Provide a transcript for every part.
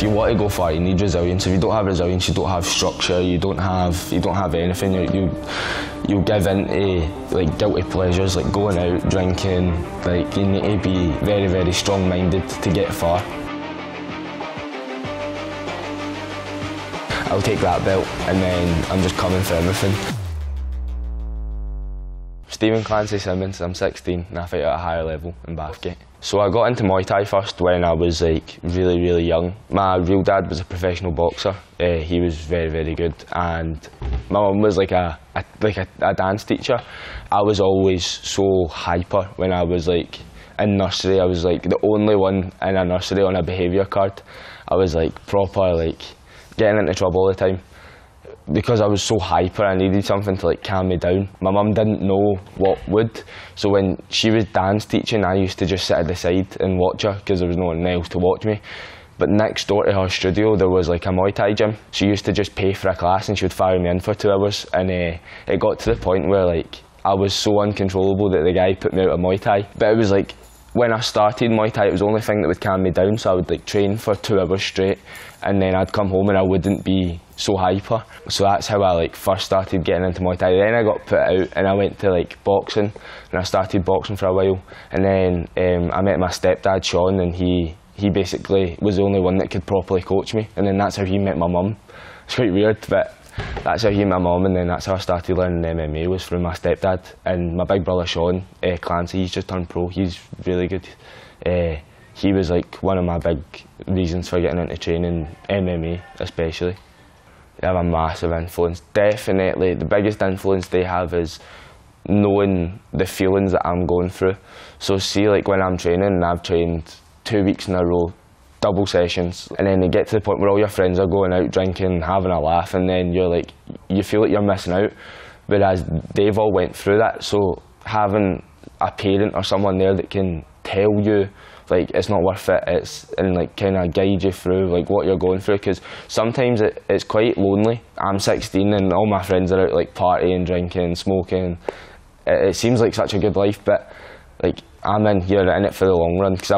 If you want to go far, you need resilience. If you don't have resilience, you don't have structure. You don't have anything. You give into like guilty pleasures, like going out, drinking. Like you need to be very, very strong-minded to get far. I'll take that belt, and then I'm just coming for everything. Stephen Clancy Simmons, I'm 16 and I fight at a higher level in Bathgate. So I got into Muay Thai first when I was like really, really young. My real dad was a professional boxer. He was very, very good, and my mum was like a dance teacher. I was always so hyper when I was like in nursery. I was like the only one in a nursery on a behaviour card. I was like proper like getting into trouble all the time. Because I was so hyper, I needed something to like calm me down. My mum didn't know what would, so when she was dance teaching, I used to just sit at the side and watch her because there was no one else to watch me. But next door to her studio, there was like a Muay Thai gym. She used to just pay for a class and she would fire me in for 2 hours. And it got to the point where like I was so uncontrollable that the guy put me out of Muay Thai. But it was like, when I started Muay Thai, it was the only thing that would calm me down, so I would like train for 2 hours straight and then I'd come home and I wouldn't be so hyper. So that's how I like first started getting into Muay Thai. Then I got put out and I went to like boxing, and I started boxing for a while, and then I met my stepdad Sean, and he basically was the only one that could properly coach me, and then that's how he met my mum. It's quite weird, but that's how he met my mum, and then that's how I started learning MMA, was through my stepdad. And my big brother Sean Clancy, he's just turned pro, he's really good. He was like one of my big reasons for getting into training, MMA especially. They have a massive influence. Definitely the biggest influence they have is knowing the feelings that I'm going through. So see, like when I'm training, and I've trained 2 weeks in a row, double sessions, and then they get to the point where all your friends are going out drinking, having a laugh, and then you're like, you feel like you're missing out, whereas they've all went through that. So having a parent or someone there that can tell you like it's not worth it, and like kind of guide you through like what you're going through, because sometimes it's quite lonely. I'm 16 and all my friends are out like partying, drinking, smoking. It seems like such a good life, but like I'm in here in it for the long run, because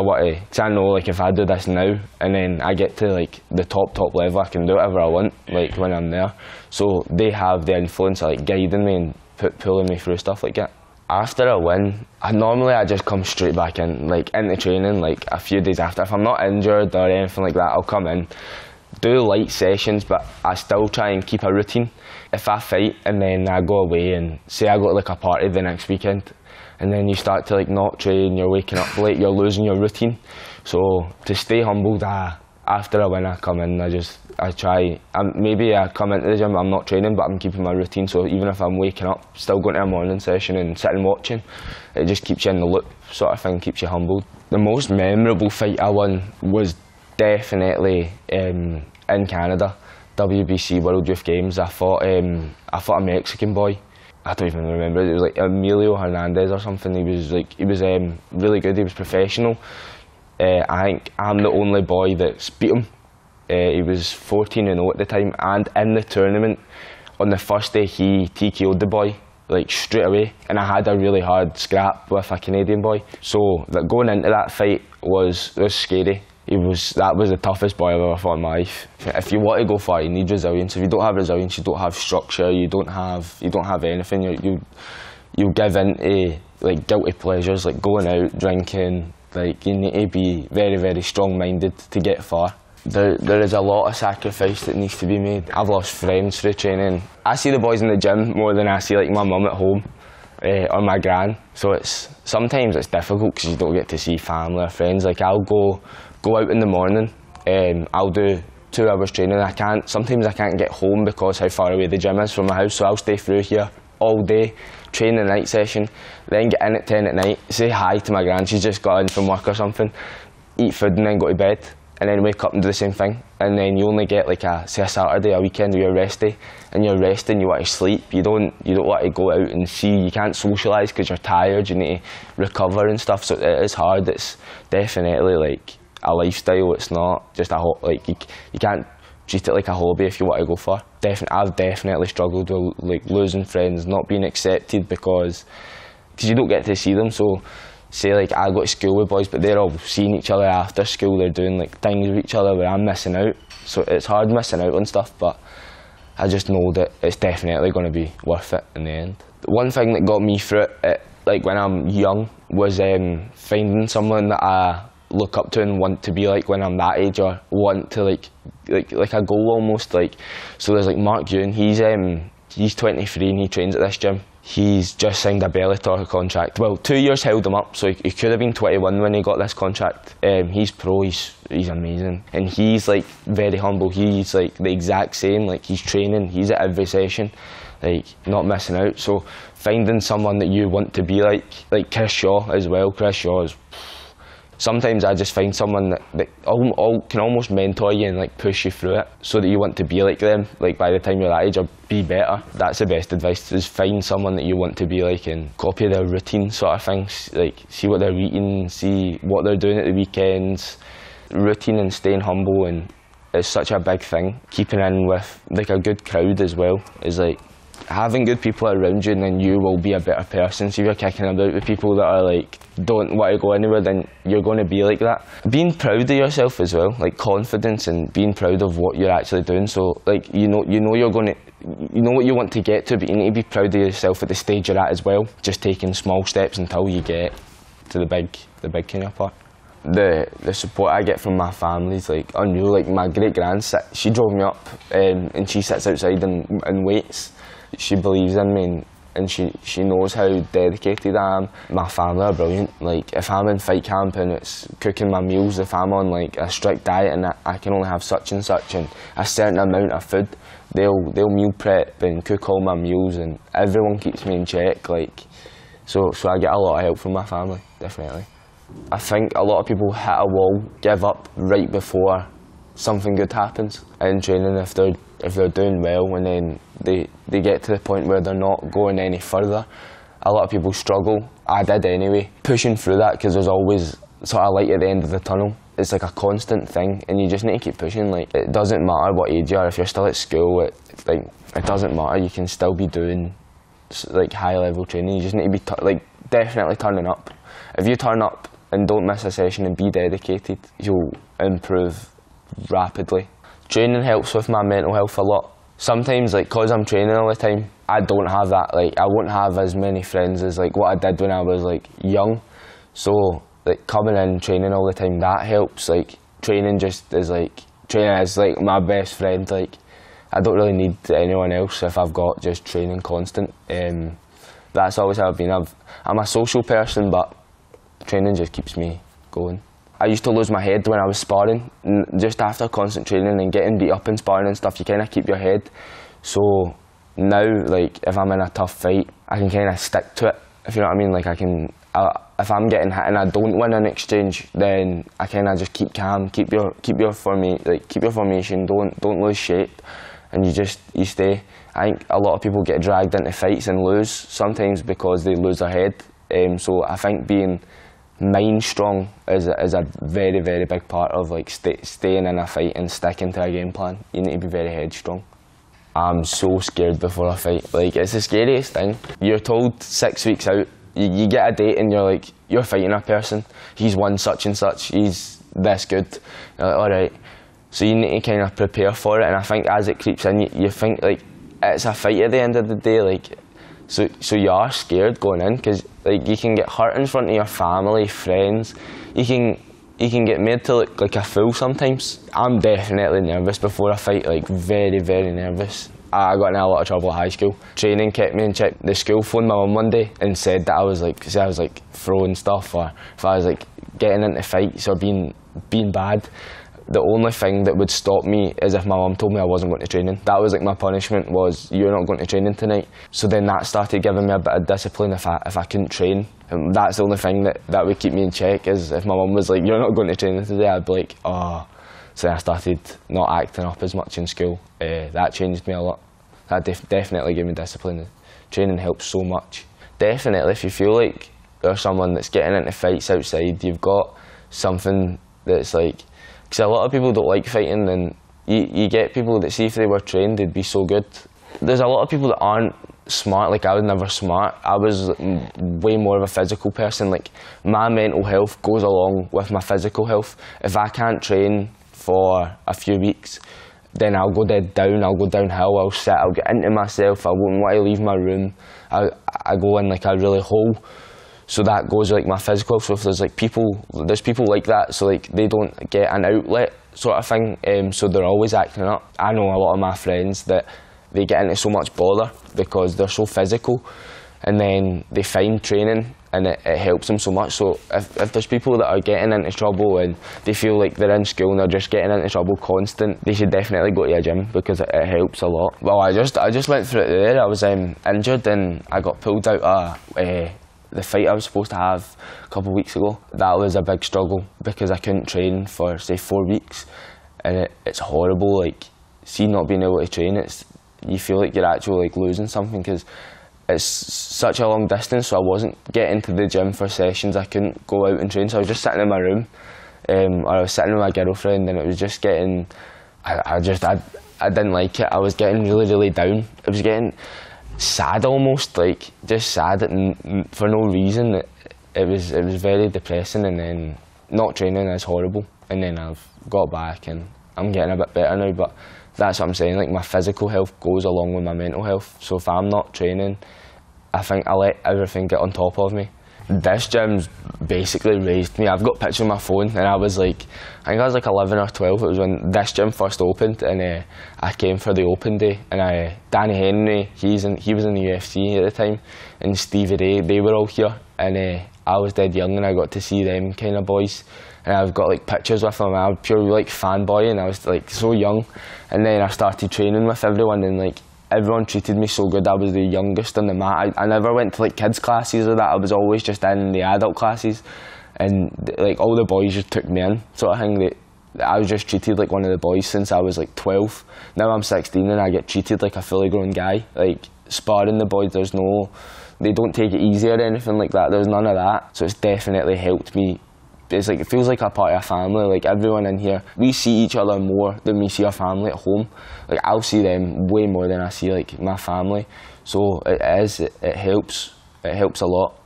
I know like if I do this now and then I get to like the top level, I can do whatever I want like when I'm there. So they have the influence of like guiding me and pulling me through stuff like that. After a win, normally I just come straight back in, like into training like a few days after. If I'm not injured or anything like that, I'll come in, do light sessions, but I still try and keep a routine. If I fight and then I go away, and say I go to like a party the next weekend, and then you start to like not train, you're waking up late, you're losing your routine. So to stay humbled, after a win I come in, I try, maybe I come into the gym, I'm not training, but I'm keeping my routine, so even if I'm waking up, still going to a morning session and sitting watching, it just keeps you in the loop sort of thing, keeps you humbled. The most memorable fight I won was definitely in Canada, WBC World Youth Games. I fought a Mexican boy. I don't even remember, it was like Emilio Hernandez or something. He was really good, he was professional. I think I'm the only boy that's beat him. He was 14-0 at the time, and in the tournament, on the first day he TKO'd the boy, like straight away, and I had a really hard scrap with a Canadian boy. So like, going into that fight was scary. That was the toughest boy I've ever fought in my life. If you want to go far, you need resilience. If you don't have resilience, you don't have structure. You don't have anything. You give into like guilty pleasures, like going out, drinking. Like you need to be very, very strong-minded to get far. There is a lot of sacrifice that needs to be made. I've lost friends through training. I see the boys in the gym more than I see like my mum at home. Or my gran, so sometimes it's difficult because you don't get to see family or friends. Like I'll go out in the morning, I'll do 2 hours training. Sometimes I can't get home because how far away the gym is from my house, so I'll stay through here all day, train the night session, then get in at 10 at night, say hi to my gran, she's just got in from work or something, eat food and then go to bed, and then wake up and do the same thing. And then you only get like say a Saturday, a weekend, or your rest day, and you're resting, you want to sleep, you don't want to go out and see, you can't socialise because you're tired, you need to recover and stuff, so it is hard. It's definitely like a lifestyle, it's not just you can't treat it like a hobby if you want to go far. I've definitely struggled with like losing friends, not being accepted because you don't get to see them, so say, like, I go to school with boys, but they're all seeing each other after school. They're doing, like, things with each other where I'm missing out. So it's hard missing out on stuff, but I just know that it's definitely going to be worth it in the end. One thing that got me through it, like, when I'm young, was finding someone that I look up to and want to be like when I'm that age, or want to, like a goal almost. Like, so there's, like, Mark June. He's 23 and he trains at this gym. He's just signed a Bellator contract. Well, 2 years held him up, so he could have been 21 when he got this contract. He's pro, he's amazing. And he's, like, very humble. He's, like, the exact same. Like, he's training, he's at every session, like, not missing out. So finding someone that you want to be like Chris Shaw as well. Chris Shaw is... Sometimes I just find someone that can almost mentor you and, like, push you through it so that you want to be like them, like, by the time you're that age, or be better. That's the best advice, is find someone that you want to be like and copy their routine sort of things, like, see what they're eating, see what they're doing at the weekends. Routine and staying humble, and it's such a big thing. Keeping in with, like, a good crowd as well is, like, having good people around you, and then you will be a better person. So if you're kicking about with people that are, like, don't want to go anywhere, then you're going to be like that. Being proud of yourself as well, like, confidence and being proud of what you're actually doing. So, like, you know what you want to get to, but you need to be proud of yourself at the stage you're at as well. Just taking small steps until you get to the big kind of part. The support I get from my family is, like, unreal. Like, my great grand, she drove me up, and she sits outside and waits. She believes in me, and she knows how dedicated I am. My family are brilliant. Like, if I'm in fight camp and it's cooking my meals, if I'm on, like, a strict diet and I can only have such and such and a certain amount of food, they'll meal prep and cook all my meals, and everyone keeps me in check. Like, so I get a lot of help from my family, definitely. I think a lot of people hit a wall, give up right before something good happens in training, if they're doing well, and then they get to the point where they're not going any further. A lot of people struggle. I did anyway. Pushing through that, because there's always sort of light at the end of the tunnel. It's like a constant thing, and you just need to keep pushing. Like, it doesn't matter what age you are. If you're still at school, it doesn't matter. You can still be doing, like, high level training. You just need to be definitely turning up. If you turn up and don't miss a session and be dedicated, you'll improve rapidly. Training helps with my mental health a lot. Sometimes, like, because I'm training all the time, I don't have that, like, I won't have as many friends as, like, what I did when I was, like, young. So, like, coming in, training all the time, that helps. Like, training is, like, my best friend. Like, I don't really need anyone else if I've got just training constant. That's always how I've been. I'm a social person, but training just keeps me going. I used to lose my head when I was sparring. Just after constant training and getting beat up in sparring and stuff, you kind of keep your head. So now, like, if I'm in a tough fight, I can kind of stick to it, if you know what I mean. Like, if I'm getting hit and I don't win an exchange, then I kind of just keep calm, keep your formation, don't lose shape, and you stay. I think a lot of people get dragged into fights and lose, sometimes because they lose their head. So I think being mind strong is a very, very big part of, like, staying in a fight and sticking to a game plan. You need to be very headstrong. I'm so scared before a fight. Like, it's the scariest thing. You're told 6 weeks out, you get a date and you're like, you're fighting a person. He's won such and such, he's this good. You're like, all right. So you need to kind of prepare for it. And I think as it creeps in, you think, like, it's a fight at the end of the day. Like, so you are scared going in, because, like, you can get hurt in front of your family, friends. You can get made to look like a fool sometimes. I'm definitely nervous before a fight, like, very, very nervous. I got in a lot of trouble at high school. Training kept me in check. The school phoned my mum one day and said that I was like throwing stuff, or if I was, like, getting into fights or being bad. The only thing that would stop me is if my mum told me I wasn't going to training. That was, like, my punishment, was, you're not going to training tonight. So then that started giving me a bit of discipline if I couldn't train. And that's the only thing that would keep me in check, is if my mum was like, you're not going to training today, I'd be like, oh. So then I started not acting up as much in school. That changed me a lot. That definitely gave me discipline. Training helps so much. Definitely, if you feel like you're someone that's getting into fights outside, you've got something that's, like, because a lot of people don't like fighting, and you get people that, see if they were trained, they'd be so good. There's a lot of people that aren't smart. Like, I was never smart. I was way more of a physical person. Like, my mental health goes along with my physical health. If I can't train for a few weeks, then I'll go dead down, I'll go downhill, I'll sit, I'll get into myself, I won't want to leave my room. I go in like a really hole. So that goes like my physical. So if there's like people, there's people like that, so like they don't get an outlet sort of thing. So they're always acting up. I know a lot of my friends that they get into so much bother because they're so physical, and then they find training and it helps them so much. So if there's people that are getting into trouble and they feel like they're in school and they're just getting into trouble constant, they should definitely go to a gym because it helps a lot. Well, I just went through it there. I was injured and I got pulled out of the fight I was supposed to have a couple of weeks ago. That was a big struggle because I couldn't train for, say, 4 weeks, and it's horrible. Like, see, not being able to train, you feel like you're actually like losing something because it's such a long distance. So I wasn't getting to the gym for sessions. I couldn't go out and train, so I was just sitting in my room, or I was sitting with my girlfriend, and it was just getting. I didn't like it. I was getting really down. It was getting sad, almost like just sad for no reason. It was very depressing, and then not training is horrible. And then I've got back, and I'm getting a bit better now, but that's what I'm saying, like my physical health goes along with my mental health. So if I'm not training, I think I let everything get on top of me. This gym's basically raised me. I've got pictures on my phone, and I think I was like 11 or 12. It was when this gym first opened, and I came for the open day. And Danny Henry, he was in the UFC at the time, and Stevie Ray, they were all here. And I was dead young, and I got to see them kind of boys. And I've got like pictures with them. I was purely like fanboy, and I was like so young. And then I started training with everyone, and like, everyone treated me so good. I was the youngest on the mat. I never went to like kids classes or that. I was always just in the adult classes, and like all the boys just took me in, sort of thing. I was just treated like one of the boys since I was like 12. Now I'm 16 and I get treated like a fully grown guy. Like sparring the boys, they don't take it easy or anything like that. There's none of that. So it's definitely helped me. It's like, it feels like a part of a family. Like everyone in here, we see each other more than we see our family at home. Like I'll see them way more than I see like my family. So it helps a lot.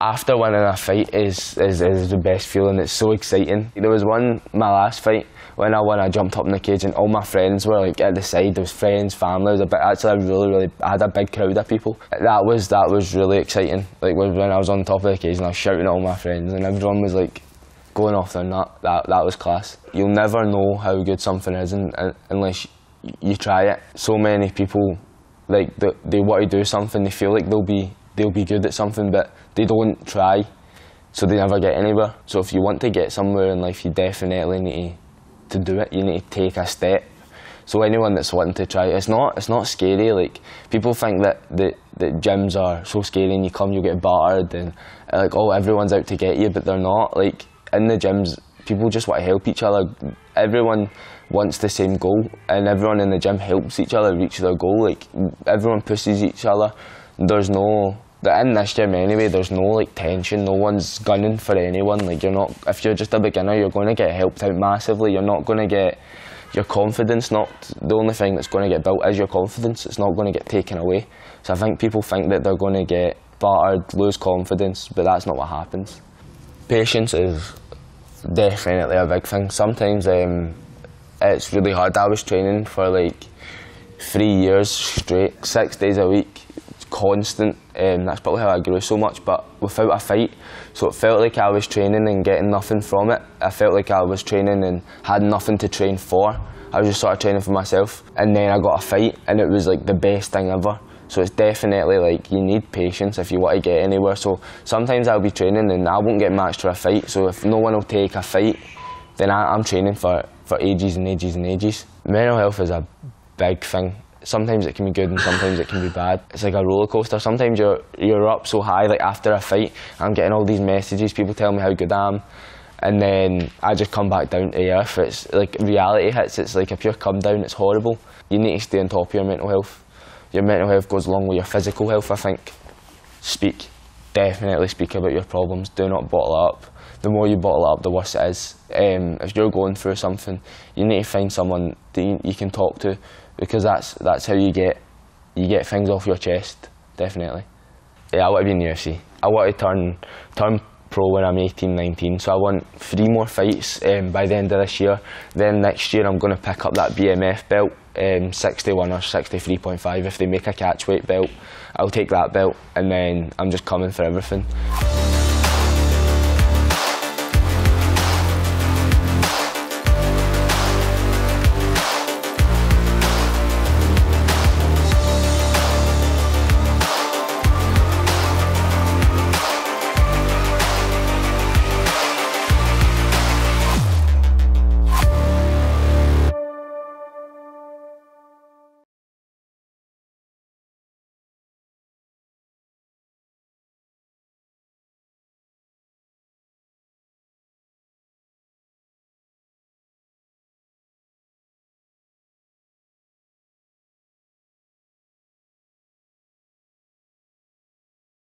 After winning a fight is the best feeling. It's so exciting. There was my last fight, when I won, I jumped up in the cage and all my friends were like at the side. There was friends, family. I had a big crowd of people. That was really exciting. Like when I was on top of the cage and I was shouting at all my friends, and everyone was like going off their nut. That was class. You'll never know how good something is unless you try it. So many people, like they want to do something. They feel like they'll be good at something, but they don't try, so they never get anywhere. So if you want to get somewhere in life, you definitely need to do it. You need to take a step. So anyone that's wanting to try, it's not scary. Like people think that gyms are so scary, and you come, you'll get battered, and like, oh, everyone's out to get you, but they're not. Like, in the gyms, people just want to help each other. Everyone wants the same goal, and everyone in the gym helps each other reach their goal. Like, everyone pushes each other. In this gym anyway, there's no like tension. No one's gunning for anyone. Like, if you're just a beginner, you're going to get helped out massively. You're not going to get your confidence knocked. The only thing that's going to get built is your confidence. It's not going to get taken away. So I think people think that they're going to get battered, lose confidence, but that's not what happens. Patience is definitely a big thing. Sometimes it's really hard. I was training for like 3 years straight, 6 days a week, constant. That's probably how I grew so much, but without a fight. So it felt like I was training and getting nothing from it. I felt like I was training and had nothing to train for. I was just sort of training for myself. And then I got a fight, and it was like the best thing ever. So it's definitely like, you need patience if you want to get anywhere. So sometimes I'll be training and I won't get matched for a fight. So if no one will take a fight, then I'm training for ages and ages and ages. Mental health is a big thing. Sometimes it can be good and sometimes it can be bad. It's like a roller coaster. Sometimes you're up so high, like after a fight, I'm getting all these messages, people telling me how good I am. And then I just come back down to earth. It's like reality hits, it's like a pure come down, it's horrible. You need to stay on top of your mental health. Your mental health goes along with your physical health, I think. Definitely speak about your problems. Do not bottle up. The more you bottle up, the worse it is. If you're going through something, you need to find someone that you can talk to, because that's how you get things off your chest. definitely. Yeah, I want to be in the UFC. I want to turn pro when I'm 18, 19. So I want 3 more fights by the end of this year. Then next year I'm going to pick up that BMF belt, 61 or 63.5. If they make a catchweight belt, I'll take that belt, and then I'm just coming for everything.